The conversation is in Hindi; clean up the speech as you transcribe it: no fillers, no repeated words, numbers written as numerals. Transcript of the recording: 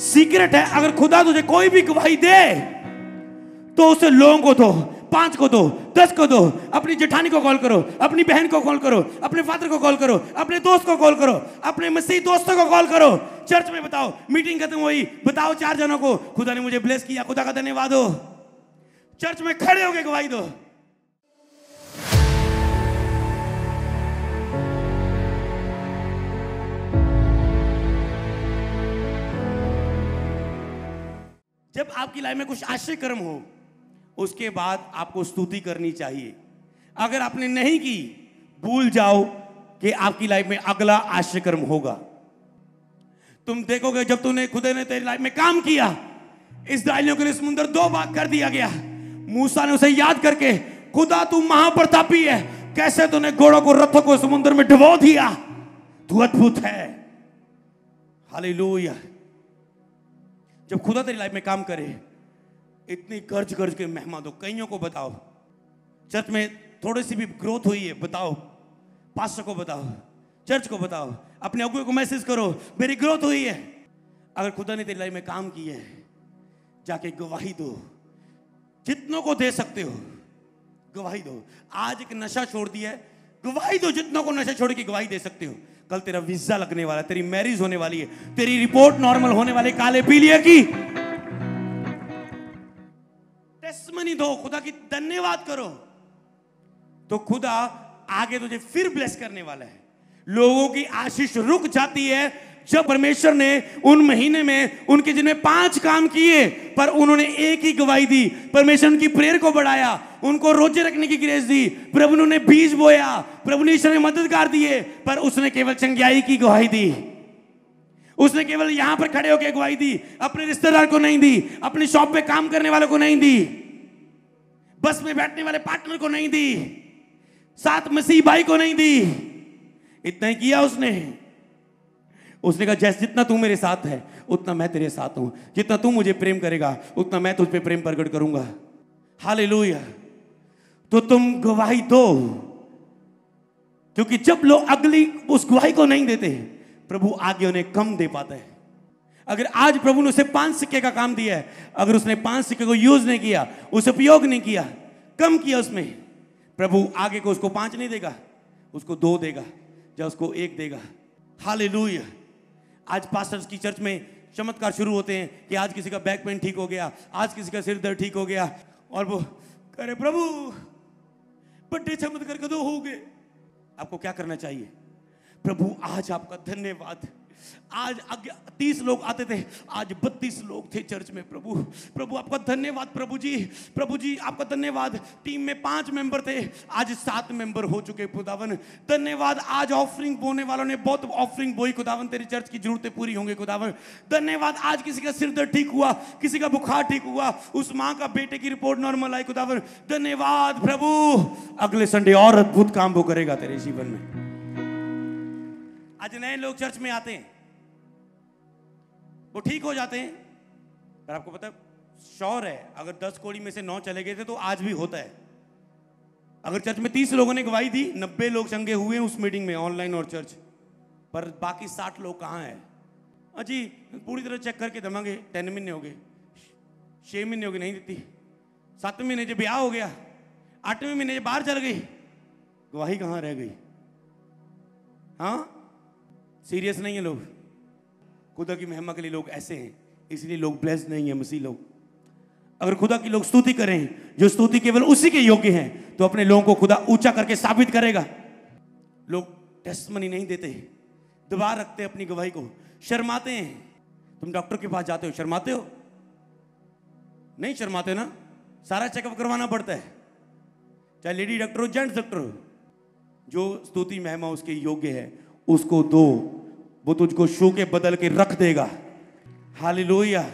सीक्रेट है, अगर खुदा तुझे कोई भी गवाही दे तो उसे लोगों को दो, 5 को दो, 10 को दो, अपनी जेठानी को कॉल करो, अपनी बहन को कॉल करो, अपने फादर को कॉल करो, अपने दोस्त को कॉल करो, अपने मसीह दोस्तों को कॉल करो, चर्च में बताओ, मीटिंग खत्म हुई बताओ 4 जनों को खुदा ने मुझे ब्लेस किया, खुदा का धन्यवाद हो, चर्च में खड़े होके गवाही दो। जब आपकी लाइफ में कुछ आश्चर्य कर्म हो उसके बाद आपको स्तुति करनी चाहिए। अगर आपने नहीं की भूल जाओ कि आपकी लाइफ में अगला आश्चर्यकर्म होगा। तुम देखोगे जब तूने खुदा ने तेरी लाइफ में काम किया, इस्राएलियों के लिए समुद्र 2 भाग कर दिया गया, मूसा ने उसे याद करके खुदा तू महाप्रतापी है, कैसे तूने घोड़ों को रथों को समुद्र में डुबो दिया, तू अद्भुत है, हालेलुया। जब खुदा तेरी लाइफ में काम करे इतनी कर्ज कर्ज के मेहमा दो, कईयों को बताओ, चर्च में थोड़ी सी भी ग्रोथ हुई है बताओ, पास्टर को बताओ, चर्च को बताओ, अपने अगुए को मैसेज करो मेरी ग्रोथ हुई है। अगर खुदा ने तेरी लाइफ में काम किया है जाके गवाही दो, जितनों को दे सकते हो गवाही दो। आज एक नशा छोड़ दिया है, गवाही दो जितनों को नशा छोड़ के गवाही दे सकते हो। कल तेरा वीजा लगने वाला है, तेरी मैरिज होने वाली है, तेरी रिपोर्ट नॉर्मल होने वाली, काले पीलिया की टेस्टमनी दो, खुदा की धन्यवाद करो, तो खुदा आगे तुझे फिर ब्लेस करने वाला है। लोगों की आशीष रुक जाती है जब परमेश्वर ने उन महीने में उनके जिनमें 5 काम किए पर उन्होंने एक ही गवाही दी, परमेश्वर उनकी प्रेयर को बढ़ाया, उनको रोजे रखने की ग्रेस दी, प्रभु ने उन्हें बीज बोया, प्रभु ने ईश्वर ने मददगार दिए, पर उसने केवल चंगाई की गवाही दी, उसने केवल यहां पर खड़े होकर गवाही दी, अपने रिश्तेदार को नहीं दी, अपनी शॉप में काम करने वालों को नहीं दी, बस में बैठने वाले पार्टनर को नहीं दी, साथ मसीह भाई को नहीं दी, इतना ही किया उसने। उसने कहा जैसे जितना तू मेरे साथ है उतना मैं तेरे साथ हूं, जितना तू मुझे प्रेम करेगा उतना मैं तुझ पे प्रेम प्रकट करूंगा, हालेलुया। तो तुम गवाही दो, क्योंकि जब लोग अगली उस गवाही को नहीं देते प्रभु आगे उन्हें कम दे पाता है। अगर आज प्रभु ने उसे 5 सिक्के का काम दिया है, अगर उसने 5 सिक्के को यूज नहीं किया, उसे उपयोग नहीं किया, कम किया उसमें, प्रभु आगे को उसको 5 नहीं देगा, उसको 2 देगा या उसको 1 देगा, हालेलुया। आज पास्टर्स की चर्च में चमत्कार शुरू होते हैं कि आज किसी का बैक पेन ठीक हो गया, आज किसी का सिर दर्द ठीक हो गया, और वो अरे प्रभु बड़े चमत्कार कदों हो गए। आपको क्या करना चाहिए? प्रभु आज आपका धन्यवाद, आज 30 लोग आते थे, आज 32 लोग थे चर्च में, प्रभु प्रभु आपका धन्यवाद, प्रभु जी आपका धन्यवाद। टीम में 5 मेंबर थे, आज 7 मेंबर हो चुके, खुदावन धन्यवाद। आज ऑफरिंग बोने वालों ने बहुत ऑफरिंग बोई, खुदावन तेरी चर्च की जरूरतें पूरी होंगी, खुदावन धन्यवाद। आज किसी का सिर दर्द ठीक हुआ, किसी का बुखार ठीक हुआ, उस माँ का बेटे की रिपोर्ट नॉर्मल आई, खुदावन धन्यवाद। प्रभु अगले संडे और अद्भुत काम वो करेगा तेरे जीवन में। आज नए लोग चर्च में आते हैं, वो ठीक हो जाते हैं, पर आपको पता श्योर है अगर 10 कोड़ी में से 9 चले गए थे तो आज भी होता है। अगर चर्च में 30 लोगों ने गवाही दी, 90 लोग चंगे हुए उस मीटिंग में, ऑनलाइन और चर्च, पर बाकी 60 लोग कहाँ हैं? अजी पूरी तरह चेक करके दमांगे, 10 महीने हो गए, 6 महीने हो गए नहीं देती, 7 महीने जब ब्याह हो गया, 8वें महीने जब बाहर चल गई, गवाही कहाँ रह गई? हाँ सीरियस नहीं है लोग, खुदा की महिमा के लिए लोग ऐसे हैं, इसलिए लोग ब्लेस नहीं है मसीह लोग। अगर खुदा की लोग स्तुति करें जो स्तुति केवल उसी के योग्य हैं, तो अपने लोगों को खुदा ऊंचा करके साबित करेगा। लोग टेस्टमनी नहीं देते, दबा रखते अपनी गवाही को, शर्माते हैं। तुम डॉक्टर के पास जाते हो, शर्माते हो? नहीं शर्माते ना, सारा चेकअप करवाना पड़ता है, चाहे लेडी डॉक्टर हो जेंट्स डॉक्टर हो। जो स्तुति महिमा उसके योग्य है उसको दो, वो तुझको शू के बदल के रख देगा, हालेलुया।